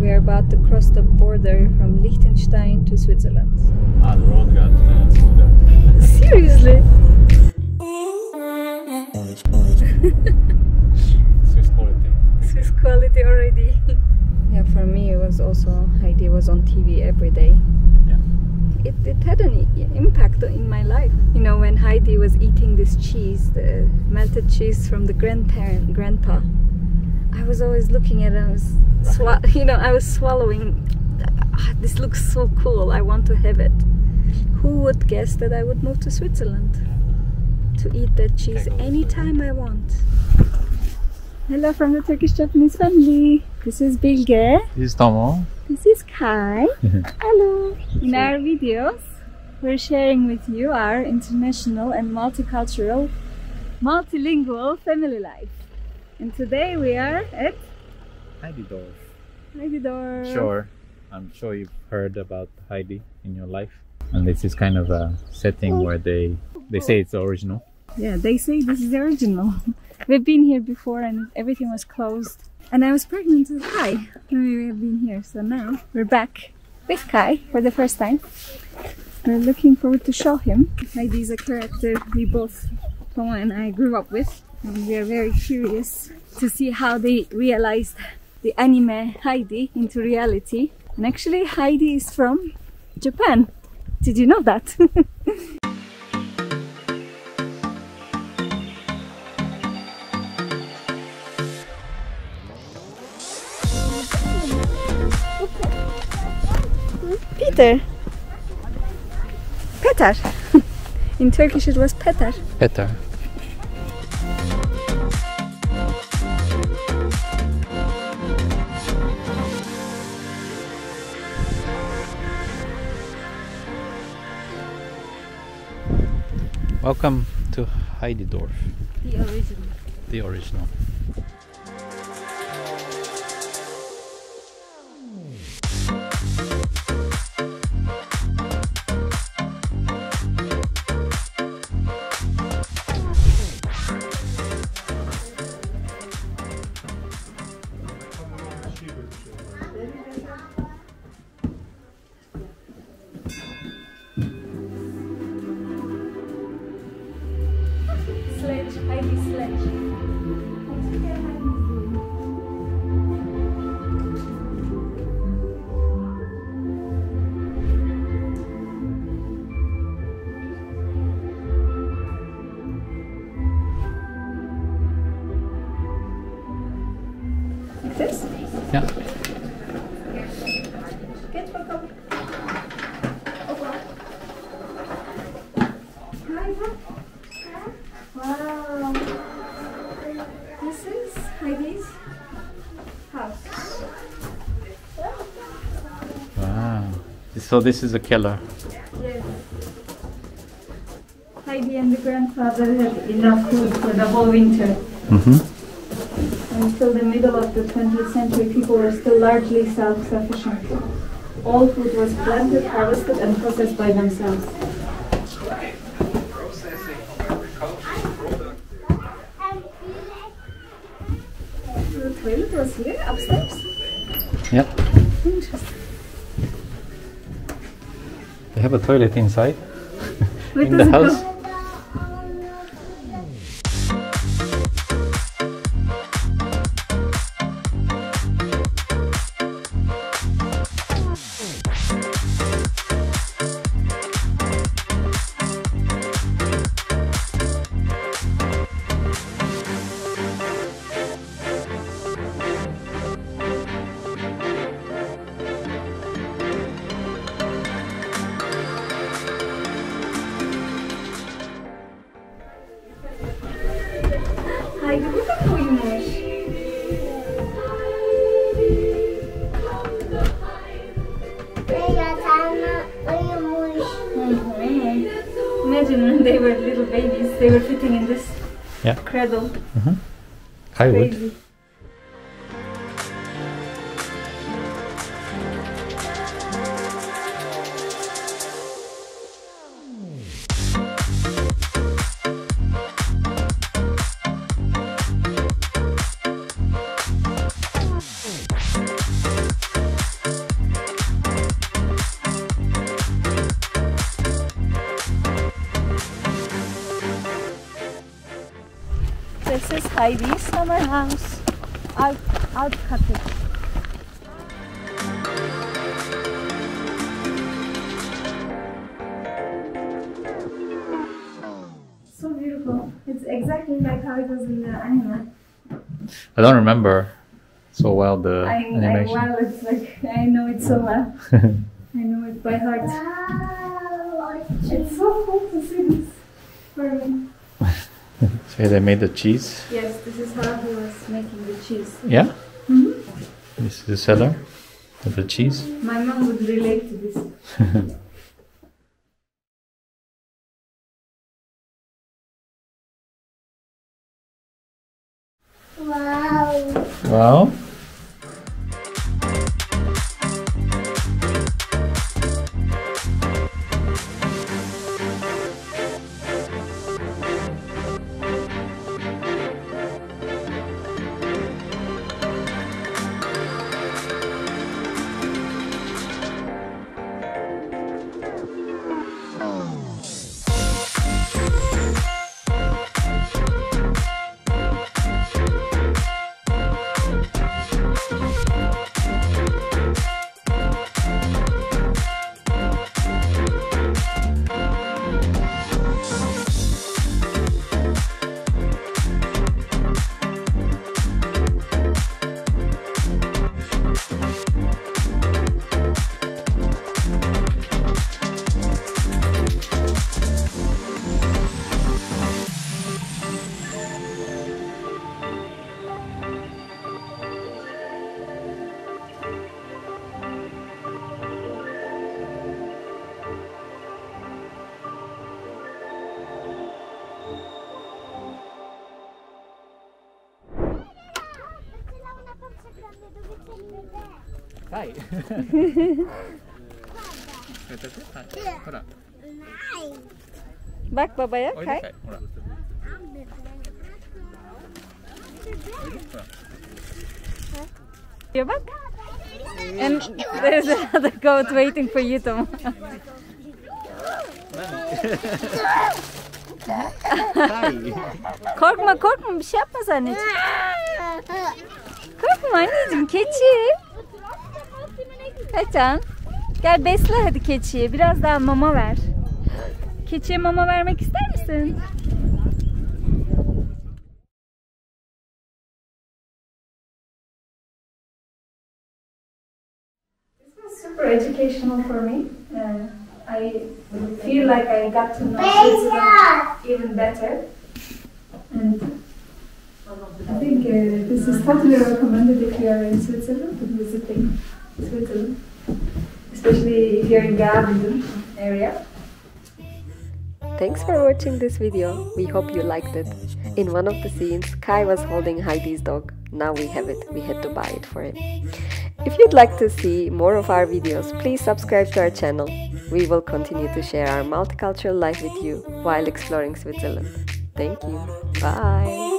We are about to cross the border from Liechtenstein to Switzerland. Ah, the road got smoother. Seriously? Swiss quality. Swiss quality already. Yeah, for me it was also, Heidi was on TV every day. Yeah. It had an impact in my life. You know, when Heidi was eating this cheese, the melted cheese from the grandpa, I was always looking at it, I was swallowing. This looks so cool, I want to have it. Who would guess that I would move to Switzerland? To eat that cheese anytime I want. Hello from the Turkish Japanese family. This is Bilge. This is Tomo. This is Kai. Hello. In our videos, we're sharing with you our international and multicultural, multilingual family life. And today we are at Heididorf. Heididorf. Sure. I'm sure you've heard about Heidi in your life. And this is kind of a setting where they say it's the original. Yeah, they say this is the original. We've been here before and everything was closed. And I was pregnant with Kai when we have been here. So now we're back with Kai for the first time. We're looking forward to show him. Heidi is a character we both, Tomo and I, grew up with. And we are very curious to see how they realized the anime Heidi into reality. And actually Heidi is from Japan. Did you know that? Petar. In Turkish it was Petar. Petar. Welcome to Heididorf. The original. The original. Yeah. Wow. This is Heidi's house. Wow. So this is a keller. Yes. Heidi and the grandfather had enough food for the whole winter. Mm-hmm. Until the middle of the 20th century, people were still largely self-sufficient. All food was planted, harvested, and processed by themselves. The toilet was here, upstairs? Yep. Interesting. They have a toilet inside, in the house. Imagine when they were little babies, they were fitting in this cradle. Mm-hmm. I would. This is Heidi's summer house. I'll cut it. So beautiful. It's exactly like how it was in the anime. I don't remember so well the animation. Wow, it's like I know it so well. I know it by heart. Wow, it's so cool to see this for me. So they made the cheese? Yes, this is how he was making the cheese. Yeah? Mm-hmm. This is the cellar of the cheese? My mom would relate to this. Wow! Wow! Kai! Bak babaya, Kai! You're back? And there's another goat waiting for you, Tomo. Korkma, korkma, bir şey yapmaz anneciğim. Korkma anneciğim, keçi. Aycan, gel besle hadi keçiyi. Biraz daha mama ver. Keçiye mama vermek ister misin? This was super educational for me. I feel like I got to know Switzerland even better. And I think this is totally recommended if you are in Switzerland to visiting Switzerland, especially if you're in Garden area. Thanks for watching this video. We hope you liked it. In one of the scenes, Kai was holding Heidi's dog. Now we have it. We had to buy it for him. If you'd like to see more of our videos, please subscribe to our channel. We will continue to share our multicultural life with you while exploring Switzerland. Thank you. Bye.